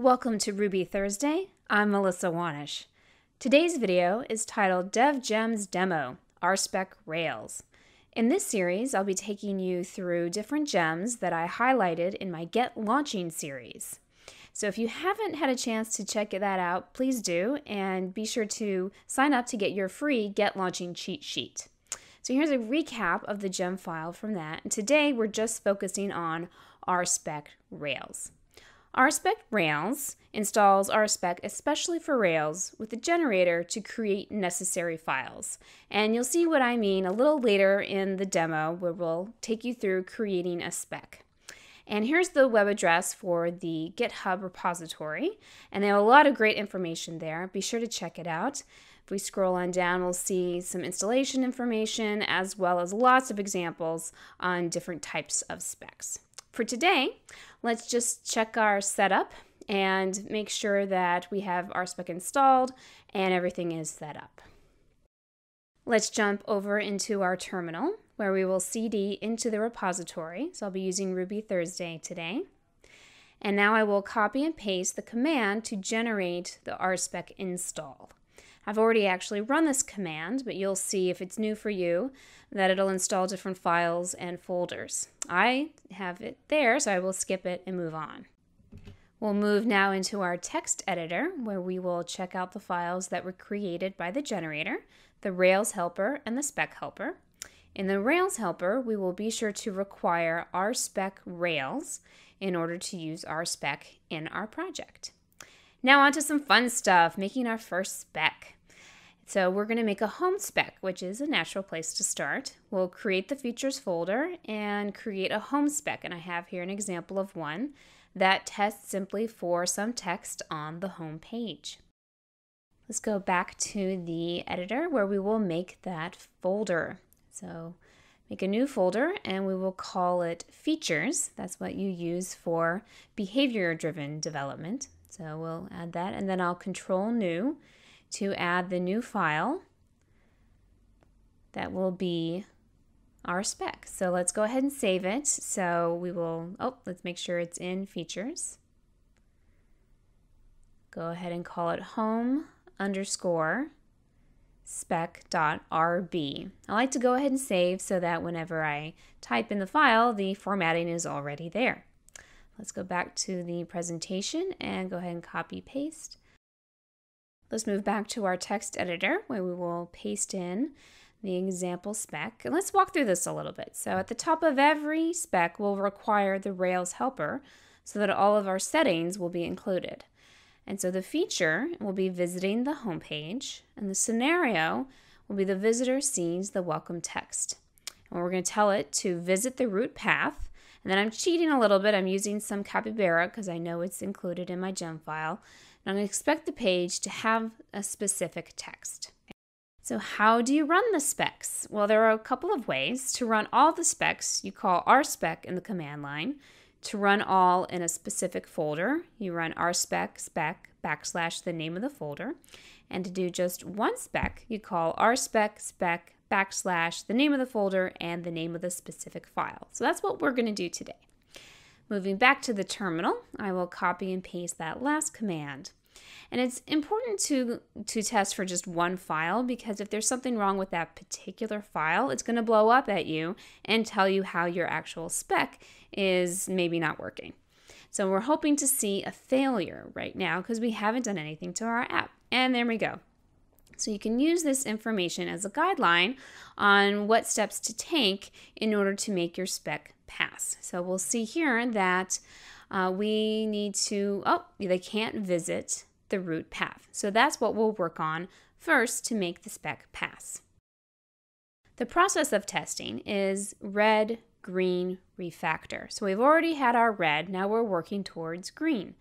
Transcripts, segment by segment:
Welcome to Ruby Thursday. I'm Melissa Wanish. Today's video is titled Dev Gems Demo, RSpec Rails. In this series, I'll be taking you through different gems that I highlighted in my Get Launching series. So if you haven't had a chance to check that out, please do, and be sure to sign up to get your free Get Launching cheat sheet. So here's a recap of the gem file from that, and today we're just focusing on RSpec Rails. RSpec Rails installs RSpec especially for Rails with a generator to create necessary files. And you'll see what I mean a little later in the demo where we'll take you through creating a spec. And here's the web address for the GitHub repository. And they have a lot of great information there. Be sure to check it out. If we scroll on down, we'll see some installation information as well as lots of examples on different types of specs. For today, let's just check our setup and make sure that we have RSpec installed and everything is set up. Let's jump over into our terminal where we will cd into the repository. So I'll be using Ruby Thursday today. And now I will copy and paste the command to generate the RSpec install. I've already actually run this command, but you'll see if it's new for you that it'll install different files and folders. I have it there, so I will skip it and move on. We'll move now into our text editor where we will check out the files that were created by the generator, the Rails helper and the spec helper. In the Rails helper, we will be sure to require RSpec Rails in order to use RSpec in our project. Now onto some fun stuff, making our first spec. So we're going to make a home spec, which is a natural place to start. We'll create the features folder and create a home spec. And I have here an example of one that tests simply for some text on the home page. Let's go back to the editor where we will make that folder. So make a new folder and we will call it features. That's what you use for behavior-driven development. So we'll add that and then I'll control new to add the new file that will be our spec. So let's go ahead and save it. So we will, let's make sure it's in features. Go ahead and call it home_spec.rb. I like to go ahead and save so that whenever I type in the file, the formatting is already there. Let's go back to the presentation and go ahead and copy paste. Let's move back to our text editor where we will paste in the example spec. And let's walk through this a little bit. So at the top of every spec, we'll require the Rails helper so that all of our settings will be included. And so the feature will be visiting the home page, and the scenario will be the visitor sees the welcome text. And we're going to tell it to visit the root path. And then I'm cheating a little bit. I'm using some Capybara because I know it's included in my gem file. And I'm going to expect the page to have a specific text. So how do you run the specs? Well, there are a couple of ways. To run all the specs, you call RSpec in the command line. To run all in a specific folder, you run RSpec spec / the name of the folder. And to do just one spec, you call RSpec spec / the name of the folder and the name of the specific file. So that's what we're going to do today. Moving back to the terminal, I will copy and paste that last command. And it's important to test for just one file because if there's something wrong with that particular file, it's going to blow up at you and tell you how your actual spec is maybe not working. So we're hoping to see a failure right now because we haven't done anything to our app. And there we go. So you can use this information as a guideline on what steps to take in order to make your spec pass. So we'll see here that we need to, they can't visit the root path. So that's what we'll work on first to make the spec pass. The process of testing is red, green, refactor. So we've already had our red, now we're working towards green.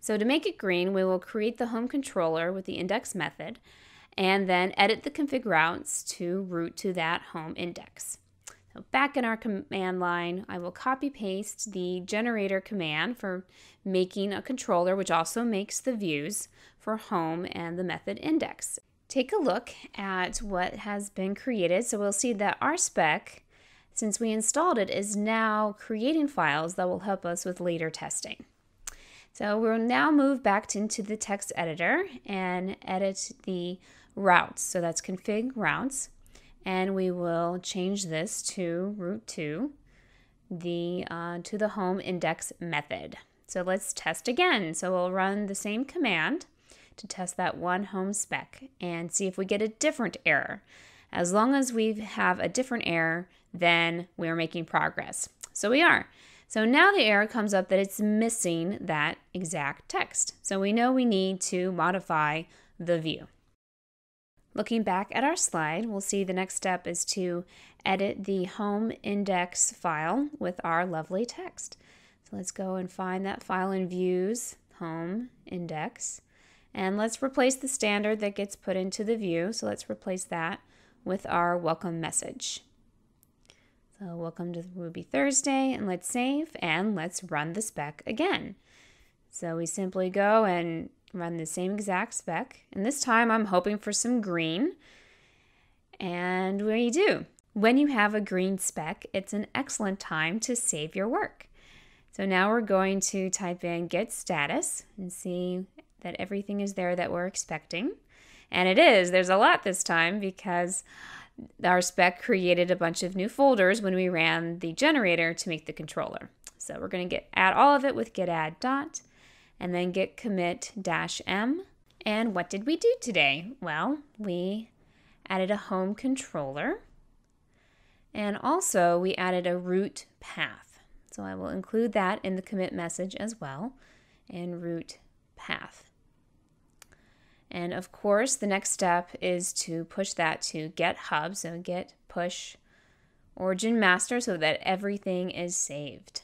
So to make it green, we will create the home controller with the index method, and then edit the config routes to route to that home index. So back in our command line, I will copy paste the generator command for making a controller, which also makes the views for home and the method index. Take a look at what has been created. So we'll see that our spec, since we installed it, is now creating files that will help us with later testing. So we'll now move back into the text editor and edit the routes. So that's config routes. And we will change this to route 2, to the home index method. So let's test again. So we'll run the same command to test that one home spec and see if we get a different error. As long as we have a different error, then we're making progress. So we are. So now the error comes up that it's missing that exact text. So we know we need to modify the view. Looking back at our slide, we'll see the next step is to edit the home index file with our lovely text. So let's go and find that file in views, home index, and let's replace the standard that gets put into the view. So let's replace that with our welcome message. So welcome to Ruby Thursday, and let's save and let's run the spec again. So we simply go and run the same exact spec, and this time I'm hoping for some green, and we do. When you have a green spec, it's an excellent time to save your work. So now we're going to type in get status and see that everything is there that we're expecting. And it is. There's a lot this time because our spec created a bunch of new folders when we ran the generator to make the controller. So we're going to add all of it with git add dot, and then git commit -m. And what did we do today? Well, we added a home controller, and also we added a root path. So I will include that in the commit message as well, and root path. And of course, the next step is to push that to GitHub, so git push origin master so that everything is saved.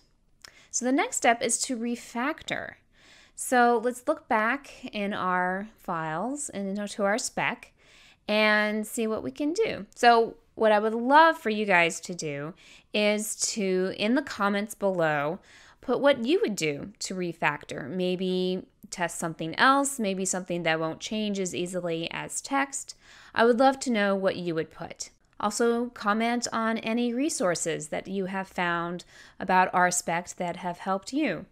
So the next step is to refactor. So let's look back in our files and to our spec and see what we can do. So what I would love for you guys to do is to, in the comments below, put what you would do to refactor. Maybe test something else, maybe something that won't change as easily as text. I would love to know what you would put. Also, comment on any resources that you have found about RSpec that have helped you.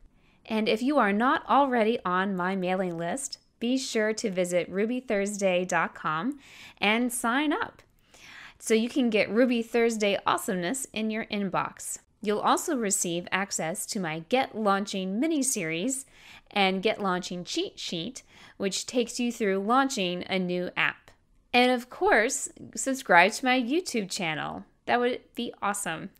And if you are not already on my mailing list, be sure to visit rubythursday.com and sign up so you can get Ruby Thursday awesomeness in your inbox. You'll also receive access to my Get Launching mini-series and Get Launching cheat sheet, which takes you through launching a new app. And of course, subscribe to my YouTube channel. That would be awesome.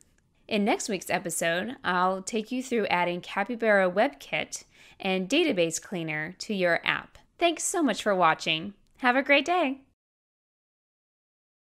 In next week's episode, I'll take you through adding Capybara WebKit and Database Cleaner to your app. Thanks so much for watching. Have a great day.